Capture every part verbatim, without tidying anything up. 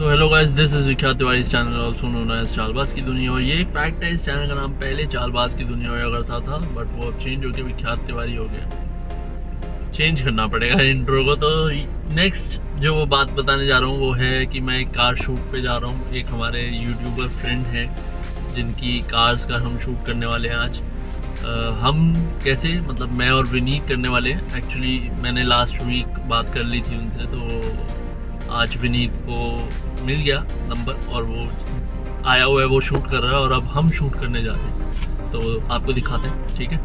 तो hello guys, this is Vikhyat Tiwari channel also known as Chaalbaaz ki दुनिया। और ये एक फैक्ट है, इस चैनल का नाम पहले चालबाज की दुनिया हुआ करता था, बट वो अब चेंज होकर विख्यात तिवारी हो गया। चेंज करना पड़ेगा इंट्रो को। तो नेक्स्ट जो वो बात बताने जा रहा हूँ वो है कि मैं एक कार शूट पे जा रहा हूँ। एक हमारे यूट्यूबर फ्रेंड हैं जिनकी कार्स का हम शूट करने वाले हैं आज। आ, हम कैसे मतलब मैं और विनीत करने वाले हैं। एक्चुअली मैंने लास्ट वीक बात कर ली थी उनसे, तो आज विनीत को मिल गया नंबर और वो आया हुआ है, वो शूट कर रहा है और अब हम शूट करने जा रहे हैं, तो आपको दिखाते हैं। ठीक है,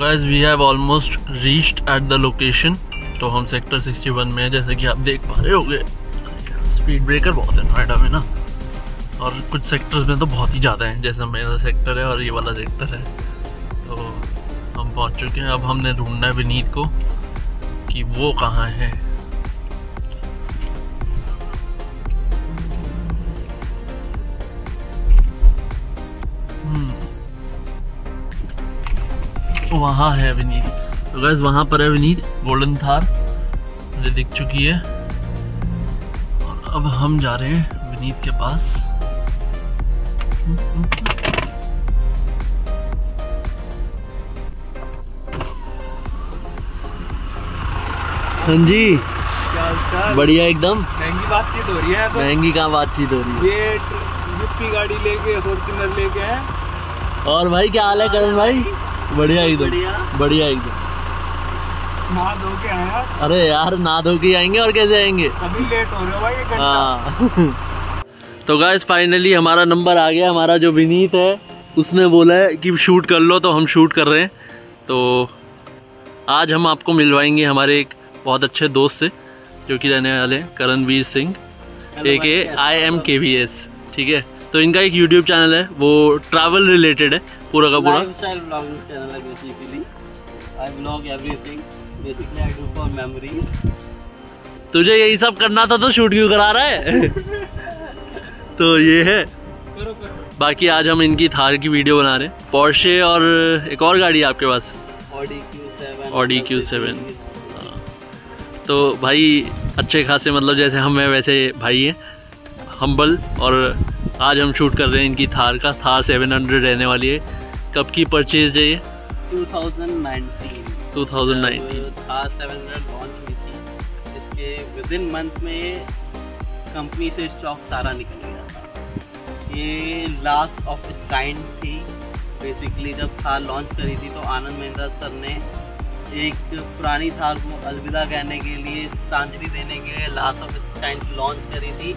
guys we have almost reached at the location. तो हम सेक्टर सिक्सटी वन में है, जैसे कि आप देख पा रहे होंगे। स्पीड ब्रेकर बहुत है नोएडा में ना, और कुछ सेक्टर्स में तो बहुत ही ज़्यादा हैं, जैसे मेरा सेक्टर है और ये वाला सेक्टर है। तो हम पहुंच चुके हैं। अब हमने ढूंढना है विनीत को कि वो कहाँ है। वहाँ है विनीत। तो गैस वहाँ पर है विनीत। गोल्डन थार मुझे दिख चुकी है और अब हम जा रहे हैं विनीत के पास। हाँ जी, बढ़िया एकदम। महंगी बातचीत हो रही है। महंगी कहाँ बातचीत हो रही है। ये जिप्सी गाड़ी लेके, फॉर्च्यूनर लेके है। और भाई क्या हाल है करण भाई? बढ़िया एकदम, बढ़िया एकदम। नहा धो के आया? अरे यार नहा धो के आएंगे और कैसे आएंगे, अभी लेट हो रहे हो भाई एक घंटा। तो गाइस फाइनली हमारा नंबर आ गया। हमारा जो विनीत है उसने बोला है कि शूट कर लो, तो हम शूट कर रहे हैं। तो आज हम आपको मिलवाएंगे हमारे एक बहुत अच्छे दोस्त से जो कि रहने वाले हैं करण वीर सिंह, एक I M K V S. ठीक है, तो इनका एक यूट्यूब चैनल है, वो ट्रैवल रिलेटेड है पूरा का पूरा। लाइफस्टाइल व्लॉगिंग चैनल है basically. I vlog everything basically, I do for memories. तुझे यही सब करना था तो शूट क्यों करा रहा है? तो ये है। बाकी आज हम इनकी थार की वीडियो बना रहे हैं। पोर्शे और एक और गाड़ी है आपके पास, Audi Q seven. Audi Q seven. तो भाई अच्छे खासे, मतलब जैसे हम हैं वैसे भाई हैं, हम्बल। और आज हम शूट कर रहे हैं इनकी थार का। थार सेवन हंड्रेड रहने वाली है। कब की परचेज है ये? Twenty nineteen. Thar seven hundred launch हुई थी, इसके विदिन मंथ में कंपनी से स्टॉक सारा निकल गया था। ये लास्ट ऑफ इट्स काइंड थी बेसिकली। जब थार लॉन्च करी थी तो आनंद महिंद्रा सर ने एक पुरानी थार को अलविदा कहने के लिए, सांझली देने के लिए last of its kind launch करी थी।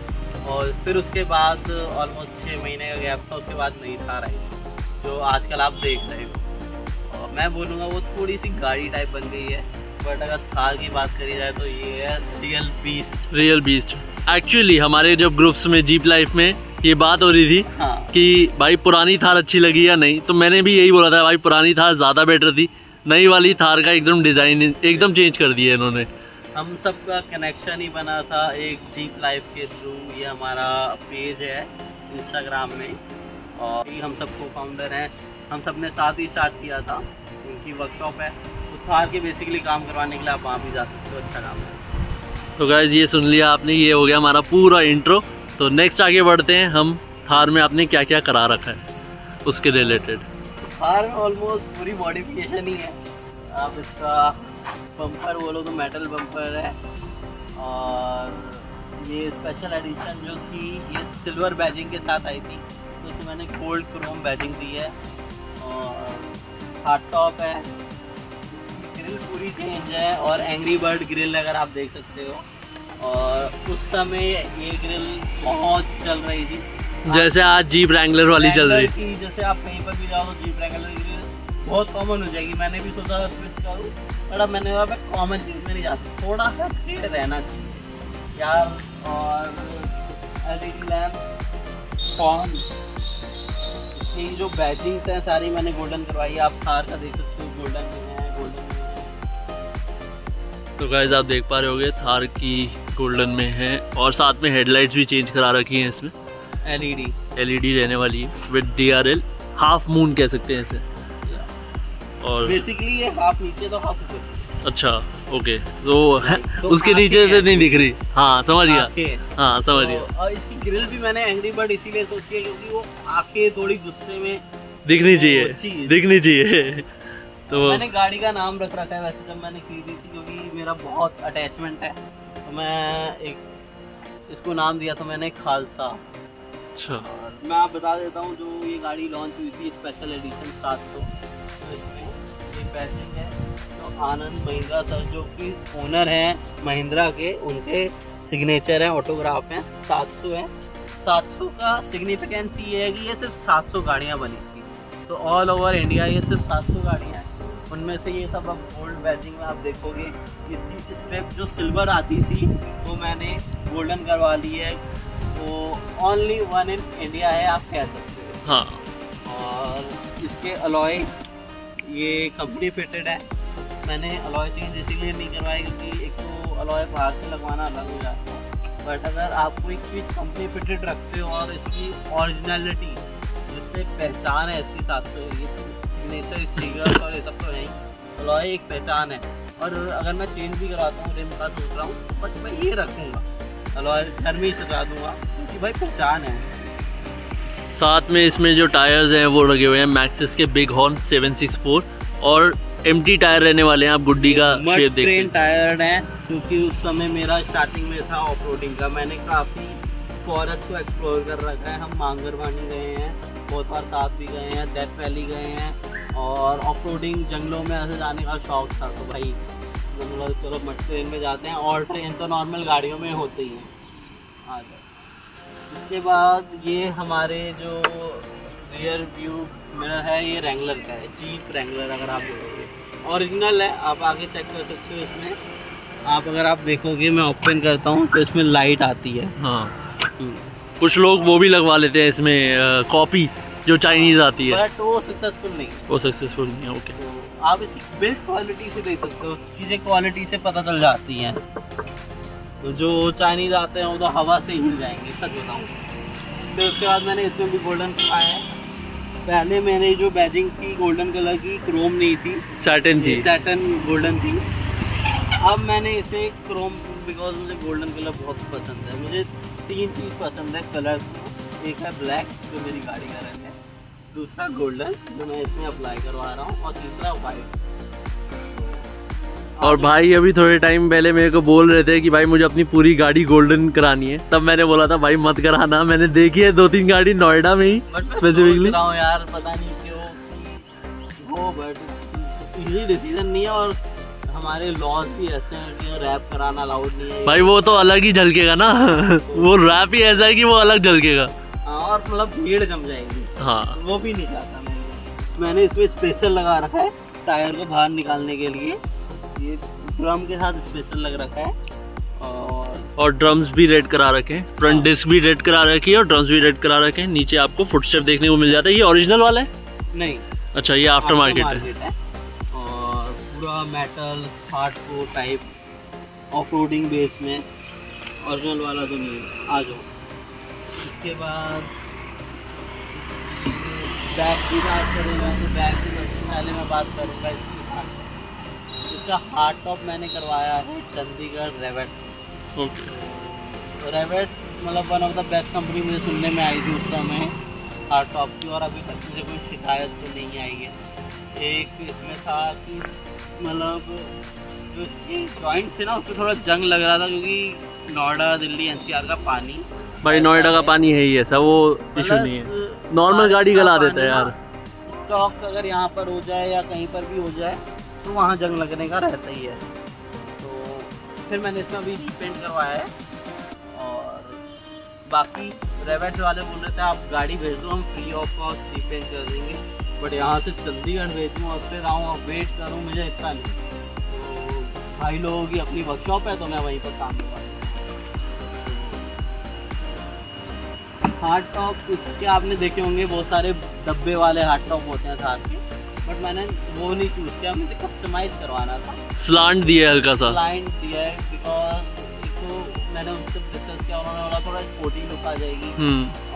और फिर उसके बाद ऑलमोस्ट छः महीने का गैप था, उसके बाद नई थार आई जो आजकल आप देख रहे हो। और मैं बोलूँगा वो थोड़ी सी गाड़ी टाइप बन गई है, बट अगर थार की बात करी जाए तो ये है real beast. Real beast. Actually हमारे जब ग्रुप्स में जीप लाइफ में ये बात हो रही थी, हाँ, कि भाई पुरानी थार अच्छी लगी या नहीं, तो मैंने भी यही बोला था भाई पुरानी थार ज़्यादा बेटर थी। नई वाली थार का एकदम डिज़ाइन एकदम चेंज कर दिया इन्होंने। हम सब का कनेक्शन ही बना था एक जीप लाइफ के थ्रू। ये हमारा पेज है इंस्टाग्राम में और ये हम सब को फाउंडर हैं, हम सब ने साथ ही साथ किया था। उनकी वर्कशॉप है, उस थार के बेसिकली काम करवाने के लिए आप वहाँ भी जा सकते हो। अच्छा काम है। तो गाइस ये सुन लिया आपने, ये हो गया हमारा पूरा इंट्रो। तो नेक्स्ट आगे बढ़ते हैं हम, थार में आपने क्या क्या करा रखा है उसके रिलेटेड। थार में ऑलमोस्ट पूरी मॉडिफिकेशन ही है। आप इसका बम्पर बोलो तो मेटल बम्पर है, और ये स्पेशल एडिशन जो थी ये सिल्वर बैजिंग के साथ आई थी, तो इसे मैंने गोल्ड क्रोम बैजिंग दी है। और हार्ड टॉप है, ग्रिल पूरी चेंज है और एंग्री बर्ड ग्रिल अगर आप देख सकते हो। और उस समय ये ग्रिल बहुत चल रही थी, जैसे आज जीप रैंगलर वाली चल रही थी। जैसे आप कहीं पर भी जाओ तो जीप रैंगलर की ग्रिल बहुत कॉमन हो जाएगी। मैंने भी सोचा था स्विच करूँ, बट अब मैंने वहाँ पे कॉमन चीज़ में नहीं जाता, थोड़ा सा क्लियर रहना चाहिए यार। और L E D lamp, form, ये जो बैचिंग्स हैं सारी मैंने गोल्डन करवाई है। आप थार का देख सकते हो गोल्डन में है, गोल्डन में है। तो गाइस आप देख पा रहे होगे थार की गोल्डन में है और साथ में हेडलाइट्स भी चेंज करा रखी हैं। इसमें L E D L E D रहने वाली है with D R L. Half moon कह सकते हैं इसे, और बेसिकली ये हाफ नीचे तो हाफ ऊपर। अच्छा ओके, तो, तो उसके नीचे से नहीं दिख रही। हाँ समझ गया, हाँ समझ गया। तो, और इसकी ग्रिल भी मैंने एंग्री बर्ड इसीलिए सोची है क्योंकि वो आंखें थोड़ी गुस्से में दिखनी चाहिए, दिखनी चाहिए। तो मैंने गाड़ी का नाम रख रखा है वैसे जब मैंने खरीदी थी, क्योंकि मेरा बहुत अटैचमेंट है, तो मैं एक इसको नाम दिया था मैंने खालसा। अच्छा। और मैं आप बता देता हूँ जो ये गाड़ी लॉन्च हुई थी स्पेशल एडिशन सात सौ, तो इसमें ये पैकिंग है तो आनंद महिंद्रा सर जो कि ओनर हैं महिंद्रा के, उनके सिग्नेचर हैं, ऑटोग्राफ हैं। सात सौ है, सात सौ का सिग्निफिकेंस ये है कि ये सिर्फ सात सौ गाड़ियाँ बनी थी, तो ऑल ओवर इंडिया ये सिर्फ सात सौ गाड़ियाँ हैं, उनमें से ये सब अब गोल्ड बैजिंग में आप देखोगे। इसकी स्ट्रिप जो सिल्वर आती थी वो मैंने गोल्डन करवा ली है, तो ओनली वन इन इंडिया है आप कह सकते हो। हाँ, और इसके अलॉय ये कंपनी फिटेड है, मैंने अलॉय चेंज इसीलिए नहीं करवाया क्योंकि एक तो अलॉय बाहर से लगवाना अलग हो जाता है, बट अगर आप कोई चीज़ कंपनी फिटेड रखते हो और इसकी ओरिजिनलिटी जिससे पहचान है इसके साथ, तो ये नेचर स्टीकर और ये सब तो है ही, अलॉय एक पहचान है। और अगर मैं चेंज भी कराता हूँ, मैं सोच रहा हूँ बट मैं ये रखूँगा अलॉय, घर में ही सजा दूँगा क्योंकि भाई पहचान है। साथ में इसमें जो टायर्स हैं वो लगे हुए हैं मैक्सिस के big horn seven six four, और एम्प्टी टायर रहने वाले हैं, आप गुड्डी का शेप देखते हैं। टायर है क्योंकि उस समय मेरा स्टार्टिंग में था ऑफ रोडिंग का, मैंने काफ़ी फॉरेस्ट को एक्सप्लोर कर रखा है, हम मांगरवानी गए हैं, बहुत बार साथ भी गए हैं, डेथ वैली गए हैं, और ऑफ रोडिंग जंगलों में ऐसे जाने का शौक था, तो भाई मतलब चलो मट ट्रेन में जाते हैं, और ट्रेन तो नॉर्मल गाड़ियों में होते ही हैं। आ जाए इसके बाद ये हमारे जो रियर व्यू मेरा है ये रैंगलर का है, जीप रैंगलर, अगर आप देखोगे ओरिजिनल है, आप आगे चेक कर सकते हो। इसमें आप अगर आप देखोगे मैं ओपन करता हूँ तो इसमें लाइट आती है। हाँ, कुछ लोग वो भी लगवा लेते हैं इसमें कॉपी जो चाइनीज आती है, बट वो सक्सेसफुल नहीं वो सक्सेसफुल नहीं है। ओके, तो आप इसकी बिल्ड क्वालिटी से देख सकते हो, चीज़ें क्वालिटी से पता चल जाती हैं, तो जो चाइनीज आते हैं वो तो हवा से हिल जाएंगे, सच बताऊँ तो। उसके बाद मैंने इसमें भी गोल्डन करवाया है, पहले मैंने जो बैजिंग थी गोल्डन कलर की, क्रोम नहीं थी, सैटन थी, सैटन गोल्डन थी, अब मैंने इसे क्रोम, बिकॉज मुझे गोल्डन कलर बहुत पसंद है। मुझे तीन चीज़ पसंद है कलर, एक है ब्लैक जो मेरी गाड़ी का रंग है, दूसरा गोल्डन जो मैं इसमें अप्लाई करवा रहा हूँ, और तीसरा वाइट। और भाई अभी थोड़े टाइम पहले मेरे को बोल रहे थे कि भाई मुझे अपनी पूरी गाड़ी गोल्डन करानी है, तब मैंने बोला था भाई मत कराना, मैंने देखी है दो तीन गाड़ी नोएडा में ही स्पेसिफिकली, यार पता नहीं क्यों वो, बट इजी डिसीजन नहीं है, और हमारे लॉज भी ऐसे हैं कि रैप कराना अलाउड नहीं है भाई, वो तो अलग ही झलकेगा ना वो रैप ही ऐसा है कि वो अलग झलकेगा, और मतलब भीड़ जम जाएगी। हाँ, वो भी नहीं चाहता मैंने। मैंने इसमें स्पेशल लगा रखा है टायर को बाहर निकालने के लिए, ये ड्रम के साथ स्पेशल लग रखा है, और और ड्रम्स भी रेड करा रखे हैं, फ्रंट डिस्क भी रेड करा रखी है और ड्रम्स भी रेड करा रखे हैं। नीचे आपको फुटस्टेप देखने को मिल जाता है। ये ओरिजिनल वाला है? नहीं, अच्छा ये आफ्टर मार्केट है। और पूरा metal hardcore type of roading base में, ओरिजिनल वाला तो नहीं। आ जाओ, इसके बाद बैग की बात करूँगा तो बैग से सबसे पहले मैं बात करूँगा इसकी हार्ड, इसका हार्ड टॉप मैंने करवाया है चंडीगढ़ रेबेट। ओके, रेबेट मतलब one of the best company मुझे सुनने में आई थी उस समय हार्ड टॉप की, और अभी तक मुझे कोई शिकायत तो नहीं आई है। एक इसमें था कि मतलब जो इसके जॉइंट थे ना उसको थोड़ा जंग लग रहा था, क्योंकि Noida Delhi N C R का पानी, भाई नोएडा का पानी है ही ऐसा, वो इशू नहीं है, नॉर्मल गाड़ी गला देता है यार। चौक अगर यहाँ पर हो जाए या कहीं पर भी हो जाए तो वहाँ जंग लगने का रहता ही है। तो फिर मैंने इसमें अभी रीपेंट करवाया है, और बाकी रेबेट वाले बोल रहे थे आप गाड़ी भेज दो हम फ्री ऑफ कॉस्ट रीपेंट कर देंगे, बट यहाँ से चंडीगढ़ भेजूँ और फिर आऊँ और वेट करूँ, मुझे इतना नहीं। तो भाई लोगों की अपनी वर्कशॉप है तो मैं वहीं पर काम करवाई। हार्ड टॉप इसके आपने देखे होंगे, बहुत सारे डब्बे वाले हार्ड टॉप होते हैं थार के, बट मैंने वो नहीं चूज किया, मुझे कस्टमाइज करवाना था। स्लांट दिया है हल्का सा, स्लांट दिया है, बिकॉज इसको मैंने उससे डिस्कस किया, उन्होंने बोला थोड़ा स्पोर्टी लुक आ जाएगी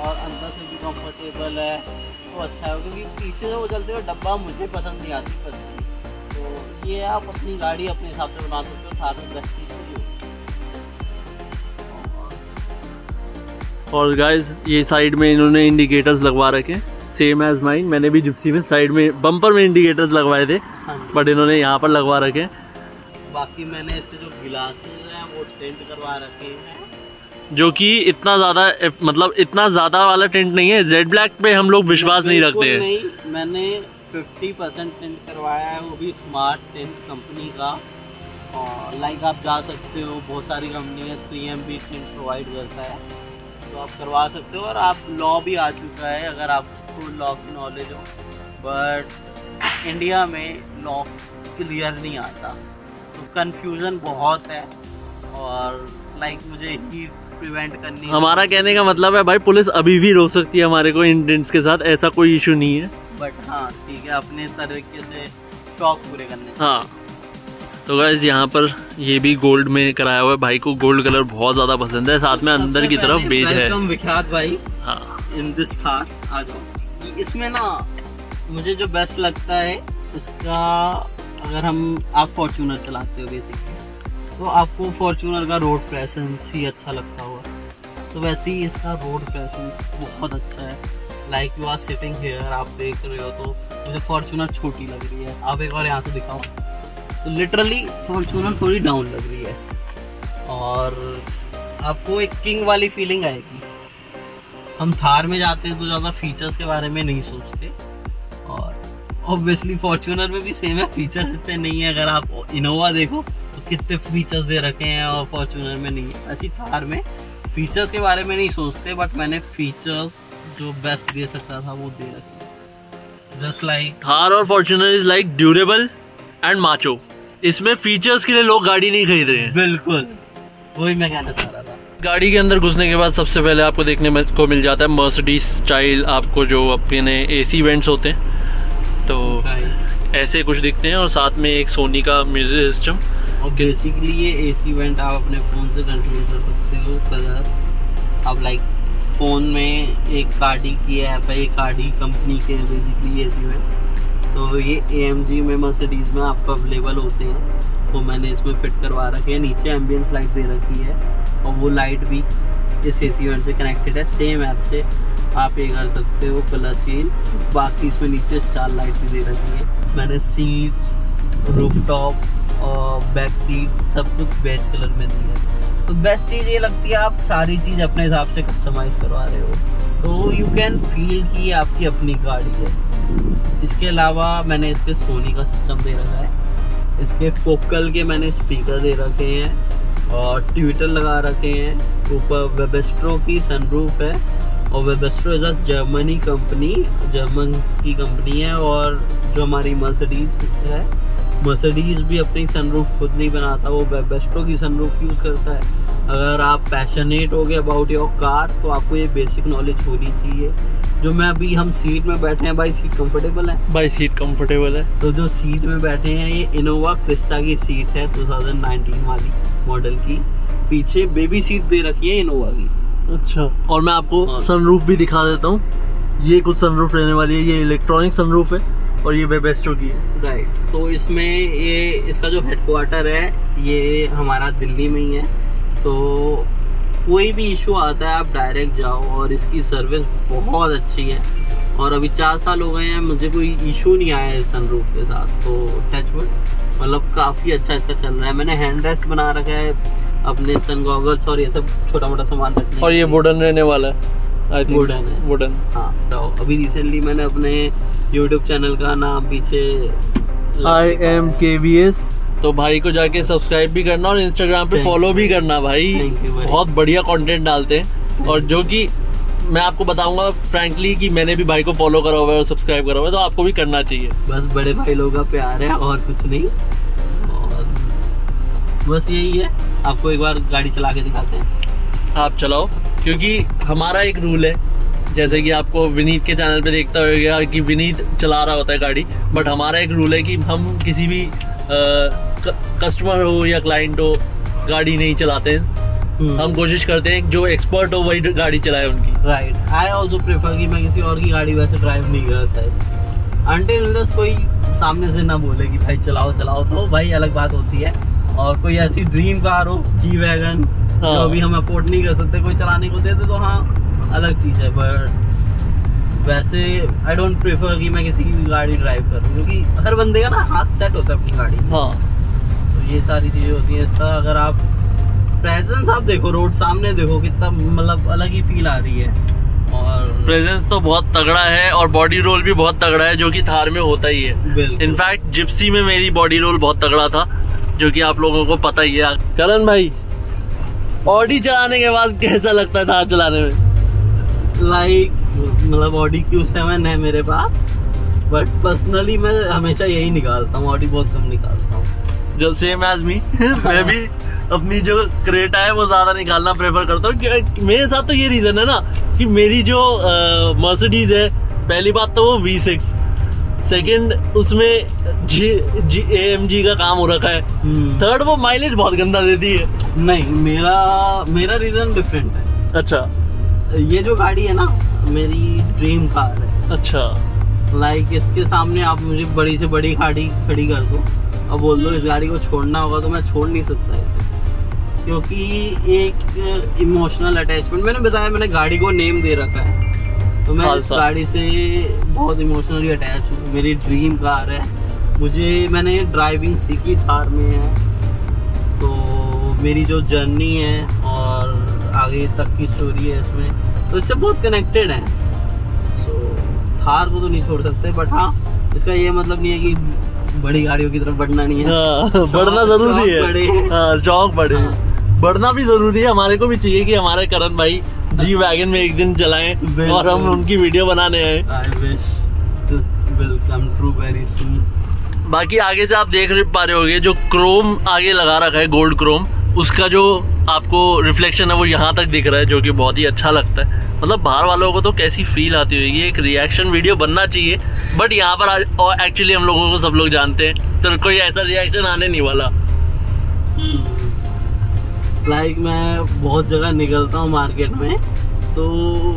और अंदर से भी कंफर्टेबल है तो अच्छा है, क्योंकि पीछे से वो चलते हुए डब्बा मुझे पसंद नहीं आती पसंद। तो ये आप अपनी गाड़ी अपने हिसाब से बना सकते हो, थार में बेस्ट चीज़ हो। और गाइस ये साइड में इन्होंने इंडिकेटर्स लगवा रखे, सेम एज माइन। मैंने भी जिप्सी में साइड में बम्पर में इंडिकेटर्स लगवाए थे, बट इन्होंने यहाँ पर लगवा रखे। बाकी मैंने इसके जो गिलासेस हैं वो टेंट करवा रखे हैं, जो कि इतना ज़्यादा मतलब इतना ज़्यादा वाला टेंट नहीं है। जेड ब्लैक पे हम लोग विश्वास नहीं रखते हैं। नहीं, मैंने पचास परसेंट टेंट करवाया है, वो भी स्मार्ट टेंट कंपनी का। और लाइक आप जा सकते हो, बहुत सारी कंपनियाँ C M B tent provide करता है, तो आप करवा सकते हो। और आप लॉ भी आ चुका है, अगर आपको लॉ की नॉलेज हो, बट इंडिया में लॉ क्लियर नहीं आता, कंफ्यूजन बहुत है। और लाइक मुझे ही प्रिवेंट करनी, हमारा कहने का मतलब है भाई पुलिस अभी भी रोक सकती है हमारे को इंसिडेंट्स के साथ, ऐसा कोई इशू नहीं है। बट हाँ ठीक है, अपने तरीके से शौक पूरे करने। हाँ तो गाइस यहाँ पर ये भी गोल्ड में कराया हुआ है, भाई को गोल्ड कलर बहुत ज़्यादा पसंद है। साथ में अंदर की तरफ बेज है। विख्यात भाई, हाँ इन दिस थार आ जाओ। इसमें ना मुझे जो बेस्ट लगता है इसका, अगर हम आप फॉर्चूनर चलाते हो बेसिकली, तो आपको फॉर्चूनर का रोड प्रेजेंस ही अच्छा लगता हुआ, तो वैसे ही इसका रोड प्रेजेंस बहुत अच्छा है। Like you are sitting here, आप देख रहे हो, तो मुझे फॉर्चूनर छोटी लग रही है। आप एक बार यहाँ से दिखाओ, तो लिटरली फॉर्चूनर थोड़ी डाउन लग रही है और आपको एक किंग वाली फीलिंग आएगी। हम थार में जाते हैं तो ज़्यादा फीचर्स के बारे में नहीं सोचते, और ऑब्वियसली फॉर्च्यूनर में भी सेम है, फीचर्स इतने नहीं है। अगर आप इनोवा देखो तो कितने फीचर्स दे रखे हैं और फॉर्च्यूनर में नहीं है। ऐसी थार में फीचर्स के बारे में नहीं सोचते, बट मैंने फीचर्स जो बेस्ट दे सकता था वो दे रखे। जस्ट लाइक थार और Fortuner is like durable and macho. इसमें फीचर्स के लिए लोग गाड़ी नहीं खरीद रहे हैं। बिल्कुल वही मैं कहना चाह रहा था। गाड़ी के अंदर घुसने के बाद सबसे पहले आपको देखने को मिल जाता है मर्सिडीज स्टाइल, आपको जो अपने ए सी वेंट्स होते हैं तो ऐसे कुछ दिखते हैं, और साथ में एक सोनी का म्यूजिक सिस्टम। और बेसिकली ये एसी वेंट आप अपने फ़ोन से कंट्रोल कर सकते हो कलर। आप लाइक फ़ोन में एक कार्डी की ऐप है, ये कार्डी कंपनी के है बेसिकली एसी वेंट, तो ये ए एम जी में मर्सिडीज़ में आपको अवेलेबल होते हैं, तो मैंने इसमें फिट करवा रखे हैं। नीचे एम्बियंस लाइट दे रखी है और वो लाइट भी इस एसी वेंट से कनेक्टेड है, सेम ऐप से आप ये कर सकते हो कलर चेंज। बाकी इसमें नीचे चार लाइट भी दे रखी है। मैंने सीट्स, रूफटॉप और बैक सीट सब कुछ बेज कलर में दी है, तो बेस्ट चीज़ ये लगती है आप सारी चीज़ अपने हिसाब से कस्टमाइज़ करवा रहे हो, तो यू कैन फील कि आपकी अपनी गाड़ी है। इसके अलावा मैंने इसके सोनी का सिस्टम दे रखा है, इसके फोकल के मैंने स्पीकर दे रखे हैं और ट्विटर लगा रखे हैं। ऊपर वेबेस्ट्रो की सनरूफ है, और Webasto is a Germany company, German की कंपनी है। और जो हमारी मर्सिडीज है, मर्सिडीज भी अपनी सनरूफ खुद नहीं बनाता, वो वेबेस्टो की सनरूफ यूज़ करता है। अगर आप पैशनेट हो गए अबाउट योर कार तो आपको ये बेसिक नॉलेज होनी चाहिए। जो मैं अभी हम सीट में बैठे हैं, भाई सीट कंफर्टेबल है, भाई सीट कंफर्टेबल है। तो जो सीट में बैठे हैं ये इनोवा क्रिस्टा की सीट है, टू थाउजेंड नाइनटीन वाली मॉडल की। पीछे बेबी सीट दे रखी है इनोवा की। अच्छा, और मैं आपको हाँ। सनरूफ भी दिखा देता हूँ। ये कुछ सनरूफ रहने वाली है, ये इलेक्ट्रॉनिक सनरूफ है और ये वेबेस्टो की है। राइट, तो इसमें ये इसका जो हेडक्वार्टर है ये हमारा दिल्ली में ही है, तो कोई भी इशू आता है आप डायरेक्ट जाओ, और इसकी सर्विस बहुत अच्छी है। और अभी चार साल हो गए हैं, मुझे कोई इशू नहीं आया है सनरूफ के साथ, तो टचवुड मतलब काफ़ी अच्छा इसका चल रहा है। मैंने हैंड रेस्ट बना रखा है अपने सन गॉगल्स और ये सब छोटा मोटा सामान रखने। और ये वुडन रहने वाला है, वुडन है, वुडन हाँ। तो अभी रिसेंटली मैंने अपने यूट्यूब चैनल का नाम पीछे I M K V S, तो भाई को जाके सब्सक्राइब भी करना और इंस्टाग्राम पे फॉलो भी करना। भाई बहुत बढ़िया कंटेंट डालते हैं, और जो कि मैं आपको बताऊंगा फ्रैंकली कि मैंने भी भाई को फॉलो करा हुआ है और सब्सक्राइब करा हुआ है, तो आपको भी करना चाहिए। बस बड़े भाई लोगों का प्यार है और कुछ नहीं, और बस यही है। आपको एक बार गाड़ी चला के दिखाते हैं, आप चलाओ, क्योंकि हमारा एक रूल है, जैसे कि आपको विनीत के चैनल पे देखता होगा कि विनीत चला रहा होता है गाड़ी, बट हमारा एक रूल है कि हम किसी भी आ, कस्टमर हो या क्लाइंट हो गाड़ी नहीं चलाते हैं, हम कोशिश करते हैं जो एक्सपर्ट हो वही गाड़ी चलाए उनकी। राइट, आई ऑल्सो प्रेफर कि मैं किसी और की गाड़ी वैसे ड्राइव नहीं करता अनटिल कोई सामने से ना बोले कि भाई चलाओ चलाओ, तो भाई अलग बात होती है। और कोई ऐसी ड्रीम कार हो, जी वैगन, तो अभी हम अफोर्ड नहीं कर सकते, कोई चलाने को देते तो हाँ अलग चीज़ है। बट वैसे आई डोंट प्रेफर कि मैं किसी की गाड़ी ड्राइव करूँ, क्योंकि हर बंदे का ना हाथ सेट होता है अपनी गाड़ी। हाँ, तो ये सारी चीज़ें होती हैं। इसका अगर आप प्रेजेंस आप देखो, रोड सामने देखो कितना, मतलब अलग ही फील आ रही है। और प्रेजेंस तो बहुत तगड़ा है और बॉडी रोल भी बहुत तगड़ा है, जो कि थार में होता ही है। इनफैक्ट जिप्सी में मेरी बॉडी रोल बहुत तगड़ा था, जो कि आप लोगों को पता ही है। करण भाई, ऑडी चलाने के बाद कैसा लगता है थार चलाने में? लाइक like, मतलब ऑडी क्यू सेवन है मेरे पास, बट पर्सनली मैं हमेशा यही निकालता हूँ, ऑडी बहुत कम निकालता हूँ। जो सेम एज मी, मैं भी अपनी जो क्रेटा है वो ज्यादा निकालना प्रेफर करता हूँ। मेरे साथ तो ये रीजन है ना कि मेरी जो मर्सिडीज है, पहली बात तो वो वी सिक्स, सेकेंड उसमें जी जी ए एम जी का काम हो रखा है, थर्ड वो माइलेज बहुत गंदा देती है। नहीं, मेरा मेरा रीजन डिफरेंट है। अच्छा, ये जो गाड़ी है ना मेरी ड्रीम कार है। अच्छा, लाइक इसके सामने आप मुझे बड़ी से बड़ी गाड़ी खड़ी कर दो और बोल दो इस गाड़ी को छोड़ना होगा, तो मैं छोड़ नहीं सकता इसे, क्योंकि एक इमोशनल अटैचमेंट, मैंने बताया मैंने गाड़ी को नेम दे रखा है, तो मैं इस गाड़ी से बहुत इमोशनली अटैच हूँ। मेरी ड्रीम कार है, मुझे मैंने ड्राइविंग सीखी थार में है, तो मेरी जो जर्नी है और आगे तक की स्टोरी है इसमें, तो इससे बहुत कनेक्टेड है। सो थार को तो नहीं छोड़ सकते, बट हाँ इसका ये मतलब नहीं है कि बड़ी गाड़ियों की तरफ बढ़ना नहीं है, बढ़ना जरूरी है, शौक बढ़े, बढ़ना भी जरूरी है। हमारे को भी चाहिए कि हमारे करण भाई जी वैगन में एक दिन चलाएं और हम उनकी वीडियो बनाने आए। बाकी आगे से आप देख पा रहे होंगे जो क्रोम आगे लगा रखा है, गोल्ड क्रोम, उसका जो आपको रिफ्लेक्शन है वो यहाँ तक दिख रहा है, जो कि बहुत ही अच्छा लगता है। मतलब बाहर वालों को तो कैसी फील आती होगी, एक रिएक्शन वीडियो बनना चाहिए, बट यहाँ पर आज एक्चुअली हम लोगों को सब लोग जानते हैं, तो कोई ऐसा रिएक्शन आने नहीं वाला। लाइक like, मैं बहुत जगह निकलता हूँ मार्केट में, तो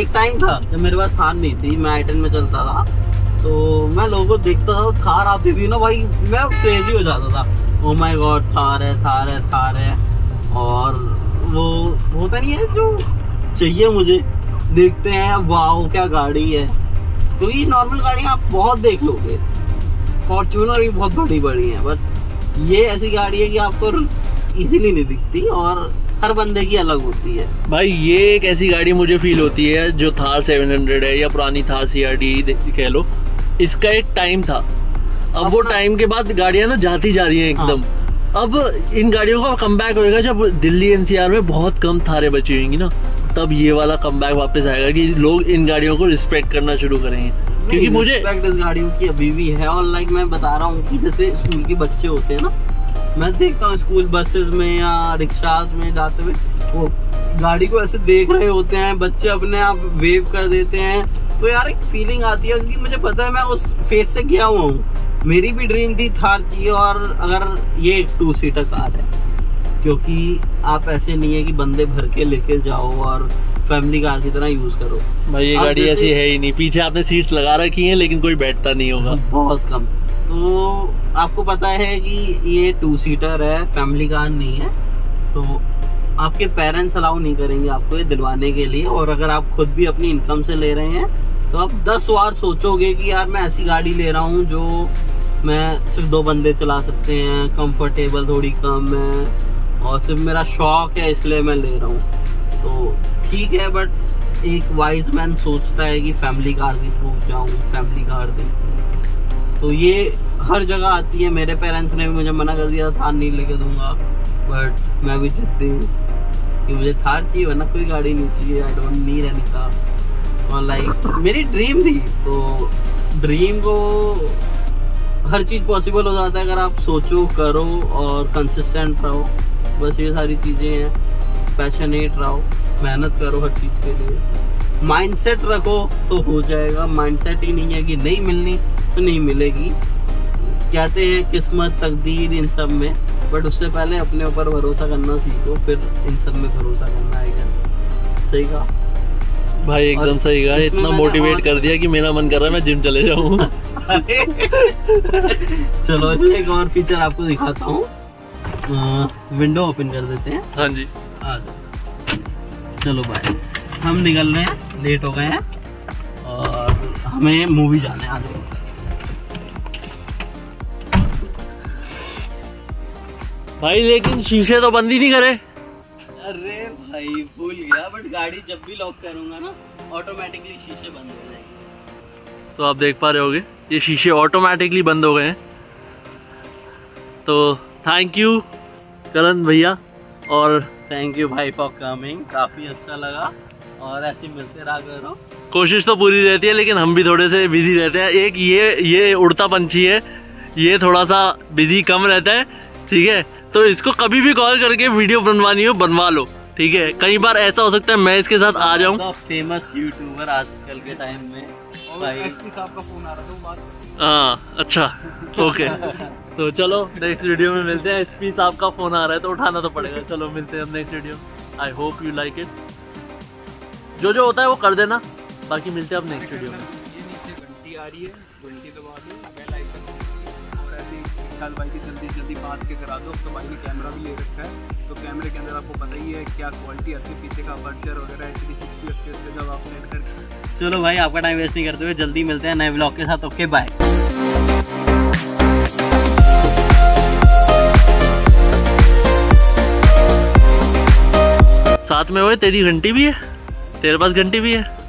एक टाइम था जब मेरे पास थार नहीं थी, मैं आई टेन में चलता था, तो मैं लोगों को देखता था, थार आती थी ना भाई, मैं क्रेजी हो जाता था, ओ माय गॉड थार है थार है थार है। और वो होता नहीं है जो चाहिए मुझे, देखते हैं वाओ क्या गाड़ी है, क्योंकि तो नॉर्मल गाड़ियाँ आप बहुत देख लोगे, फॉर्चूनर भी बहुत बड़ी बड़ी हैं, बट ये ऐसी गाड़ी है कि आपको इजीली नहीं दिखती और हर बंदे की अलग होती है। भाई ये एक ऐसी गाड़ी मुझे फील होती है जो थार सेवन हंड्रेड है या पुरानी थार सी आर डी कह लो, इसका एक टाइम था, अब वो टाइम के बाद गाड़ियां ना जाती जा रही हैं एकदम। हाँ। अब इन गाड़ियों का कमबैक होगा, जब दिल्ली एन सी आर में बहुत कम थारें बची होंगी ना, तब ये वाला कमबैक वापस आएगा कि लोग इन गाड़ियों को रिस्पेक्ट करना शुरू करेंगे, क्योंकि मुझे रिस्पेक्ट इस गाड़ियों की अभी भी है। और लाइक मैं बता रहा हूँ कि जैसे स्कूल के बच्चे होते हैं ना, मैं देखता हूँ स्कूल बसेस में या रिक्शाज में जाते हुए, वो गाड़ी को ऐसे देख रहे होते हैं बच्चे, अपने आप वेव कर देते हैं, तो यार एक फीलिंग आती है, क्योंकि मुझे पता है मैं उस फेज से गया हुआ हूँ। मेरी भी ड्रीम थी थार की, और अगर ये टू सीटर कार है, क्योंकि आप ऐसे नहीं है कि बंदे भर के लेके जाओ और फैमिली कार की तरह यूज करो। भाई ये गाड़ी ऐसी है ही नहीं, पीछे आपने सीट्स लगा रखी है लेकिन कोई बैठता नहीं होगा, बहुत कम। तो आपको पता है कि ये टू सीटर है, फैमिली कार नहीं है, तो आपके पेरेंट्स अलाउ नहीं करेंगे आपको ये दिलवाने के लिए। और अगर आप खुद भी अपनी इनकम से ले रहे हैं, तो आप दस बार सोचोगे कि यार मैं ऐसी गाड़ी ले रहा हूँ जो मैं सिर्फ दो बंदे चला सकते हैं, कंफर्टेबल थोड़ी कम है, और सिर्फ मेरा शौक है इसलिए मैं ले रहा हूँ। तो ठीक है, बट एक वाइज मैन सोचता है कि फैमिली कार की तरफ जाऊँ, फैमिली कार देखूँ, तो ये हर जगह आती है। मेरे पेरेंट्स ने भी मुझे मना कर दिया था थार नहीं लेके दूंगा, बट मैं भी जिद्दी हूँ कि मुझे थार चाहिए, वरना कोई गाड़ी नहीं चाहिए, I don't need any car. और लाइक मेरी ड्रीम थी, तो ड्रीम को हर चीज़ पॉसिबल हो जाता है अगर आप सोचो, करो और कंसिस्टेंट रहो। बस ये सारी चीज़ें हैं, पैशनेट रहो, मेहनत करो हर चीज़ के लिए, माइंडसेट रखो तो हो जाएगा। माइंडसेट ही नहीं है कि नहीं मिलनी तो नहीं मिलेगी, कहते हैं किस्मत तकदीर इन सब में बट उससे पहले अपने ऊपर भरोसा करना सीखो, फिर इन सब में भरोसा करना आएगा। सही कहा भाई, एकदम सही कहा। इतना मोटिवेट कर दिया कि मेरा मन कर रहा है मैं जिम चले जाऊँ। चलो अच्छा, एक और फीचर आपको दिखाता हूँ। विंडो ओपन कर देते हैं। हाँ जी आ जाओ। चलो भाई हम निकल रहे हैं, लेट हो गए हैं और हमें मूवी जाना है। आ जाओ। भाई लेकिन शीशे तो बंद ही नहीं करे। अरे भाई भूल गया, बट गाड़ी जब भी लॉक करूंगा ना ऑटोमेटिकली शीशे बंद हो जाएंगे। तो आप देख पा रहे होगे ये शीशे ऑटोमेटिकली बंद हो गए हैं। तो थैंक यू करण भैया, और थैंक यू भाई फॉर कमिंग, काफ़ी अच्छा लगा। और ऐसे मिलते रहा करो, कोशिश तो पूरी रहती है लेकिन हम भी थोड़े से बिजी रहते हैं। एक ये ये उड़ता पंछी है, ये थोड़ा सा बिजी कम रहता है, ठीक है। तो इसको कभी भी कॉल करके वीडियो बनवानी हो बनवा लो, ठीक है। कई बार ऐसा हो सकता है मैं इसके साथ आ जाऊँ। फेमस यूट्यूबर आजकल के टाइम में एसपी साहब का फोन आ रहा था। हाँ अच्छा ओके। तो चलो नेक्स्ट वीडियो में मिलते हैं। एसपी साहब का फोन आ रहा है तो उठाना तो पड़ेगा। चलो मिलते हैं हम next video. I hope you like it. जो जो होता है वो कर देना, बाकी मिलते हैं आप नेक्स्ट वीडियो में। घंटी आ रही है, घंटी दबा दो। विशाल भाई की जल्दी जल्दी बात के करा दो। तो भाई ने कैमरा भी ले रखा है, तो कैमरे के अंदर आपको पता ही है क्या क्वालिटी आती है, पीछे का बर्चर वगैरह एच डी सिक्सटी से जब आप सेट करके। चलो भाई आपका टाइम वेस्ट नहीं करते हुए जल्दी मिलते हैं नए व्लॉग के साथ। Okay bye. साथ में वो तेरी घंटी भी है, तेरे पास घंटी भी है।